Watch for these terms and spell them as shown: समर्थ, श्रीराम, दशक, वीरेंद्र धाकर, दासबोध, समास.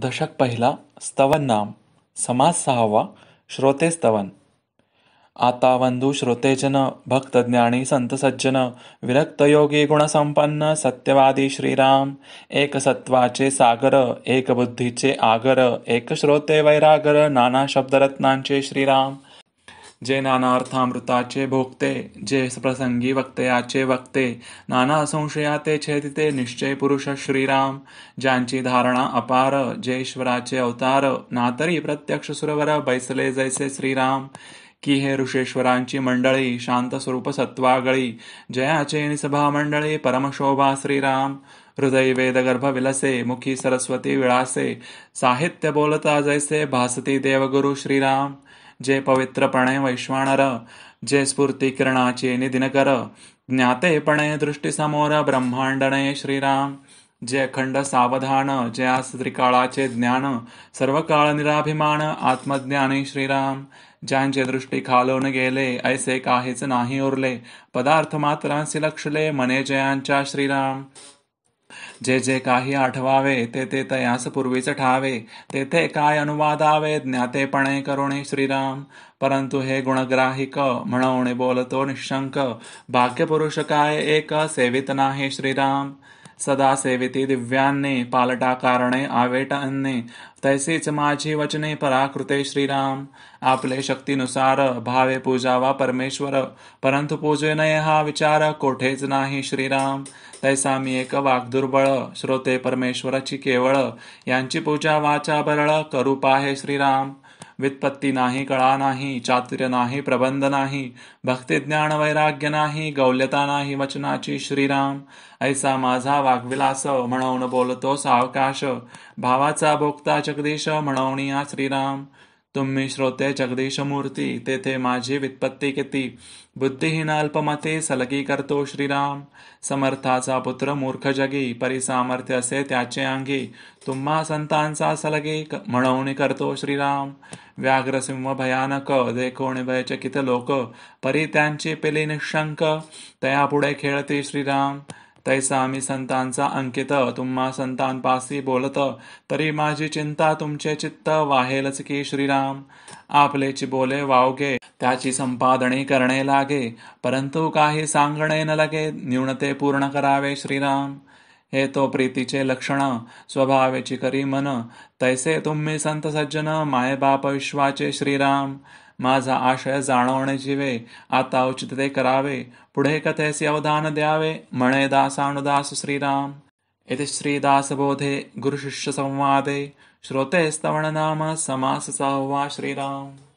दशक पहिला स्तवन नाम समास सहावा श्रोते स्तवन आता बंधु श्रोतेजन भक्त ज्ञानी संत सज्जन विरक्त योगी गुणसंपन्न सत्यवादी श्रीराम एक सत्वाचे सागर एक बुद्धीचे आगर एक श्रोते वैरागर नाना शब्दरत्नांचे श्रीराम जे नाना अर्थामृताचे भोगते जे प्रसंगी वक्तयाचे वक्ते नाना संशयाते छेदिते निश्चय पुरुष श्रीराम ज्यांची धारणा अपार जे ईश्वराचे अवतार नातरी प्रत्यक्ष सुरवर बैसले जैसे श्रीराम की हे ऋषेश्वरांची मंडळी शांत स्वरूप सत्वागळी जयाचे निसभा मंडळी परमशोभा श्रीराम हृदय वेद गर्भ विलसे मुखी सरस्वती विळासे साहित्य बोलता जैसे भासती देवगुरु श्रीराम जे पवित्रपणे वैश्वानर जे स्फूर्ति किरणाचे निदिनकर ज्ञातेपणे दृष्टिसमोर ब्रह्मांडणे श्रीराम जे अखंड सावधान जे आस्त्रिकाळाचे ज्ञान सर्व काळ निराभिमान आत्मज्ञानी श्रीराम ज्यांचे दृष्टी खालून गेले ऐसे काहीच नाही उरले पदार्थ मात्रांसी लक्षले मने जयांच्या श्रीराम जे जे काही आठवावे ते ते तयास पूर्वीच ठावे तेथे काय अनुवादावे ज्ञातेपणे करुणे श्रीराम परंतु हे गुणग्राहिक म्हणवणे बोलतो निशंक भाग्यपुरुष काय एक सेवित नाही श्रीराम सदा सेविती दिव्यांनी पालटा कारणे आवेटांनी तैसेच माझी वचने पराकृते श्रीराम आपले शक्तीनुसार भावे पूजावा परमेश्वर परंतु पूजे नये हा विचार कोठेच नाही श्रीराम तैसा मी एक वाग्दुर्बळ श्रोते परमेश्वराची केवळ यांची पूजा वाचा बरळ करू पाहे श्रीराम व्युत्पत्ति नाही कला नाही चातुर्य नाही प्रबंध नाही भक्ति ज्ञान वैराग्य नाही गौल्यता नाही वचनाची श्रीराम ऐसा माझा वाग्विलास म्हणून बोलतो सावकाश भावाचा भोक्ता जगदीश म्हणूनिया श्रीराम तुम्ही श्रोते जगदीश मूर्ती तेथे माझी व्युत्पत्ति किती बुद्धिहीन अल्पमते सलगी करतो श्रीराम समर्थाचा पुत्र मूर्ख जगी परिसामर्थ्य असे त्याचे अंगी तुम्हा संतांचा सलगी म्हणून करतो श्रीराम व्याघ्र सिंह भयानक देखोणे भयचकित लोक परी त्यांची पेली निशंक तया पुढे खेळते श्रीराम तैसा मी संतांचा अंकित तुम्हा संतांपासी बोलत तरी माझी चिंता तुमचे चित्त वाहेलच की श्रीराम आपलेची बोले वावगे त्याची संपादने करणे लागे परंतु काही सांगणे न लगे न्यूनते पूर्ण करावे श्रीराम हे तो प्रीतीचे लक्षण स्वभावेची करी मन तैसे तुम्ही संत सज्जन मायबाप विश्वाचे श्रीराम माझा आशय जाणवणे जीवे आता उचित ते करावे पुढे कथेसी अवधान द्यावे म्हणे दासानुदास श्रीराम इति श्रीदासबोधे गुरुशिष्य संवादे श्रोते स्तवन नाम समास सहावा श्रीराम।